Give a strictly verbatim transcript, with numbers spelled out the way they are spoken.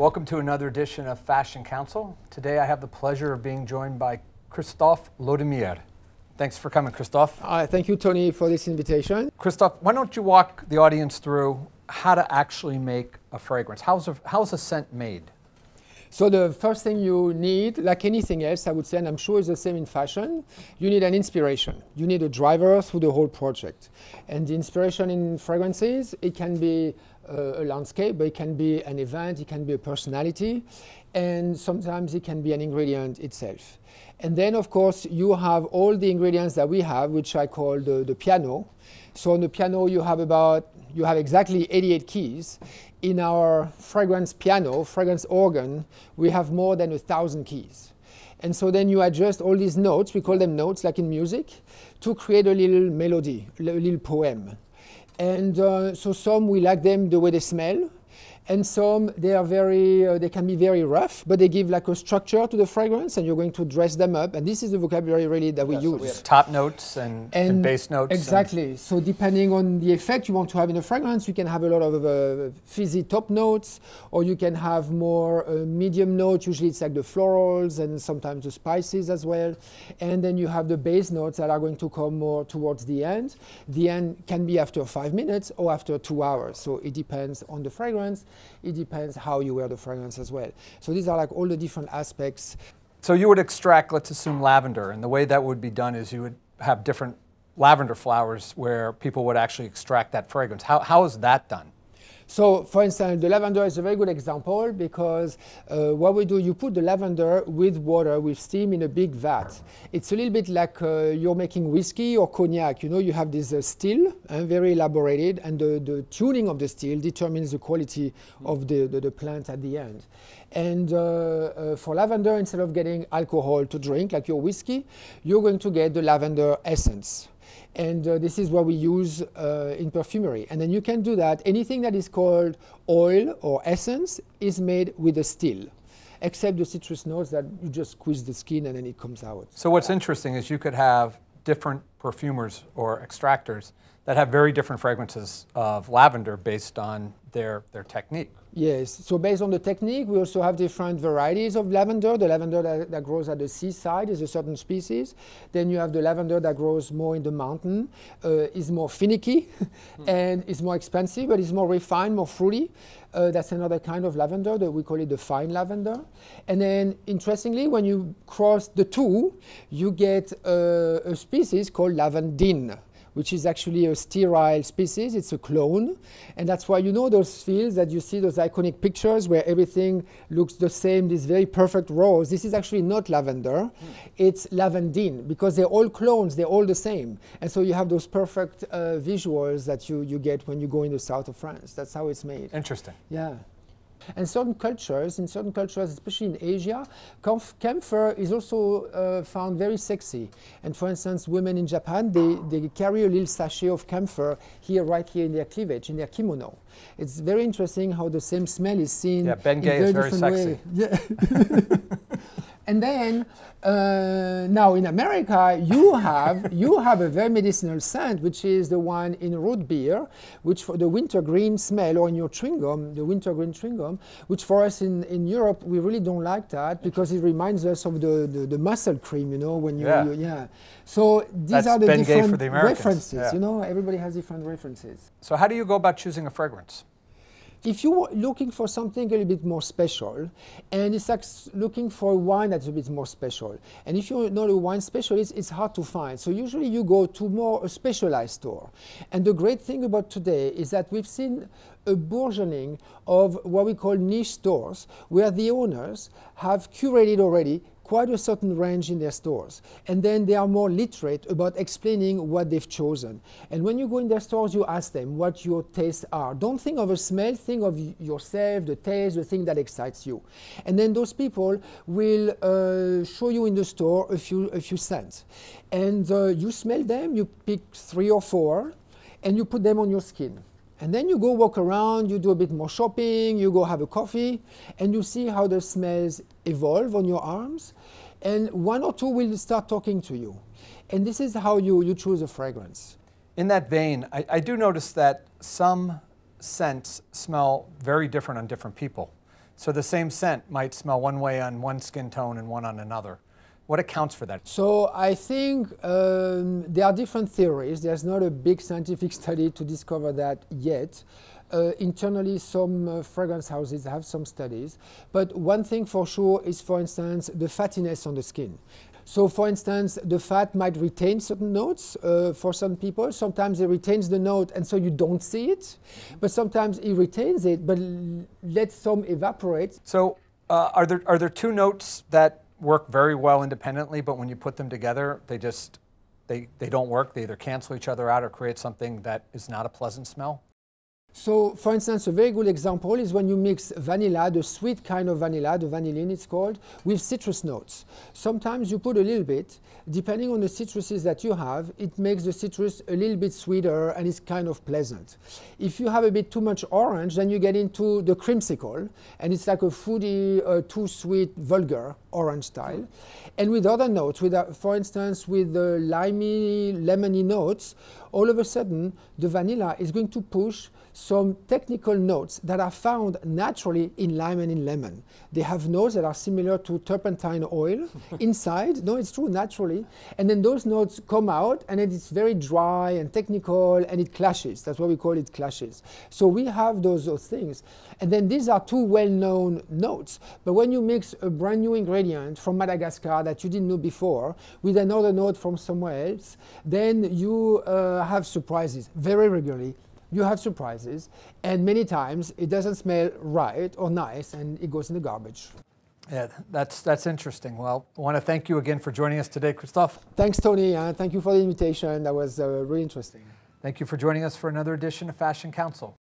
Welcome to another edition of Fashion Council. Today I have the pleasure of being joined by Christophe Laudamiel. Thanks for coming, Christophe. Uh, thank you, Tony, for this invitation. Christophe, why don't you walk the audience through how to actually make a fragrance? How's a, how's a scent made? So the first thing you need, like anything else, I would say, and I'm sure it's the same in fashion, you need an inspiration. You need a driver through the whole project. And the inspiration in fragrances, it can be uh, a landscape, but it can be an event, it can be a personality, and sometimes it can be an ingredient itself. And then, of course, you have all the ingredients that we have, which I call the, the piano. So on the piano, you have about, you have exactly eighty-eight keys. In our fragrance piano, fragrance organ, we have more than a thousand keys. And so then you adjust all these notes, we call them notes like in music, to create a little melody, a little poem. And uh, so some, we like them the way they smell, and some, they are very, uh, they can be very rough, but they give like a structure to the fragrance, and you're going to dress them up. And this is the vocabulary really that we yeah, use. So we have top notes and, and, and base notes. Exactly. So depending on the effect you want to have in a fragrance, you can have a lot of uh, fizzy top notes, or you can have more uh, medium notes. Usually it's like the florals and sometimes the spices as well. And then you have the base notes that are going to come more towards the end. The end can be after five minutes or after two hours. So it depends on the fragrance. It depends how you wear the fragrance as well. So these are like all the different aspects. So you would extract, let's assume, lavender, and the way that would be done is you would have different lavender flowers where people would actually extract that fragrance. How, how is that done? So, for instance, the lavender is a very good example because uh, what we do, you put the lavender with water, with steam in a big vat. It's a little bit like uh, you're making whiskey or cognac. You know, you have this uh, still, uh, very elaborated, and the, the tuning of the still determines the quality of the, the, the plant at the end. And uh, uh, for lavender, instead of getting alcohol to drink, like your whiskey, you're going to get the lavender essence. And uh, this is what we use uh, in perfumery. And then you can do that. Anything that is called oil or essence is made with a still, except the citrus notes that you just squeeze the skin and then it comes out. So what's interesting is you could have different perfumers or extractors that have very different fragrances of lavender based on their, their technique. Yes, so based on the technique, we also have different varieties of lavender. The lavender that, that grows at the seaside is a certain species. Then you have the lavender that grows more in the mountain, uh, is more finicky, mm. and is more expensive, but is more refined, more fruity. Uh, that's another kind of lavender, that we call it the fine lavender. And then, interestingly, when you cross the two, you get uh, a species called lavandine, which is actually a sterile species. It's a clone. And that's why you know those fields that you see, those iconic pictures where everything looks the same, these very perfect rows. This is actually not lavender. Mm. It's lavandine, because they're all clones. They're all the same. And so you have those perfect uh, visuals that you, you get when you go in the south of France. That's how it's made. Interesting. Yeah. And certain cultures, in certain cultures, especially in Asia, camphor is also uh, found very sexy. And for instance, women in Japan, they, they carry a little sachet of camphor here, right here in their cleavage, in their kimono. It's very interesting how the same smell is seen. Yeah, Bengay is very sexy. Yeah. And then, uh, now in America, you have, you have a very medicinal scent, which is the one in root beer, which for the wintergreen smell, or in your chewing gum, the wintergreen chewing gum, which for us in, in Europe, we really don't like that because it reminds us of the, the, the muscle cream, you know, when you, yeah. you yeah. So these That's are the Bengay different for the references, yeah. you know, everybody has different references. So how do you go about choosing a fragrance? If you're looking for something a little bit more special, and it's like looking for a wine that's a bit more special, and if you're not a wine specialist, it's hard to find. So usually you go to more a specialized store. And the great thing about today is that we've seen a bourgeoning of what we call niche stores, where the owners have curated already quite a certain range in their stores. And then they are more literate about explaining what they've chosen. And when you go in their stores, you ask them what your tastes are. Don't think of a smell, think of yourself, the taste, the thing that excites you. And then those people will uh, show you in the store a few, a few scents. And uh, you smell them, you pick three or four, and you put them on your skin. And then you go walk around, you do a bit more shopping, you go have a coffee, and you see how the smells evolve on your arms. And one or two will start talking to you. And this is how you, you choose a fragrance. In that vein, I, I do notice that some scents smell very different on different people. So the same scent might smell one way on one skin tone and one on another. What accounts for that? So I think um, there are different theories. There's not a big scientific study to discover that yet. Uh, internally, some uh, fragrance houses have some studies. But one thing for sure is, for instance, the fattiness on the skin. So, for instance, the fat might retain certain notes uh, for some people. Sometimes it retains the note and so you don't see it. But sometimes it retains it, but lets some evaporate. So uh, are there, are there two notes that work very well independently, but when you put them together, they just, they, they don't work. They either cancel each other out or create something that is not a pleasant smell? So, for instance, a very good example is when you mix vanilla, the sweet kind of vanilla, the vanillin it's called, with citrus notes. Sometimes you put a little bit, depending on the citruses that you have, it makes the citrus a little bit sweeter and it's kind of pleasant. If you have a bit too much orange, then you get into the creamsicle, and it's like a foodie, uh, too sweet, vulgar orange style. And with other notes, with, uh, for instance, with the limey, lemony notes, all of a sudden, the vanilla is going to push some technical notes that are found naturally in lime and in lemon. They have notes that are similar to turpentine oil inside. No, it's true, naturally. And then those notes come out, and then it's very dry and technical, and it clashes. That's why we call it clashes. So we have those, those things. And then these are two well-known notes. But when you mix a brand new ingredient from Madagascar that you didn't know before with another note from somewhere else, then you uh, have surprises very regularly. You have surprises, and many times it doesn't smell right or nice, and it goes in the garbage. Yeah, that's, that's interesting. Well, I want to thank you again for joining us today, Christophe. Thanks, Tony, and thank you for the invitation. That was uh, really interesting. Thank you for joining us for another edition of Fashion Council.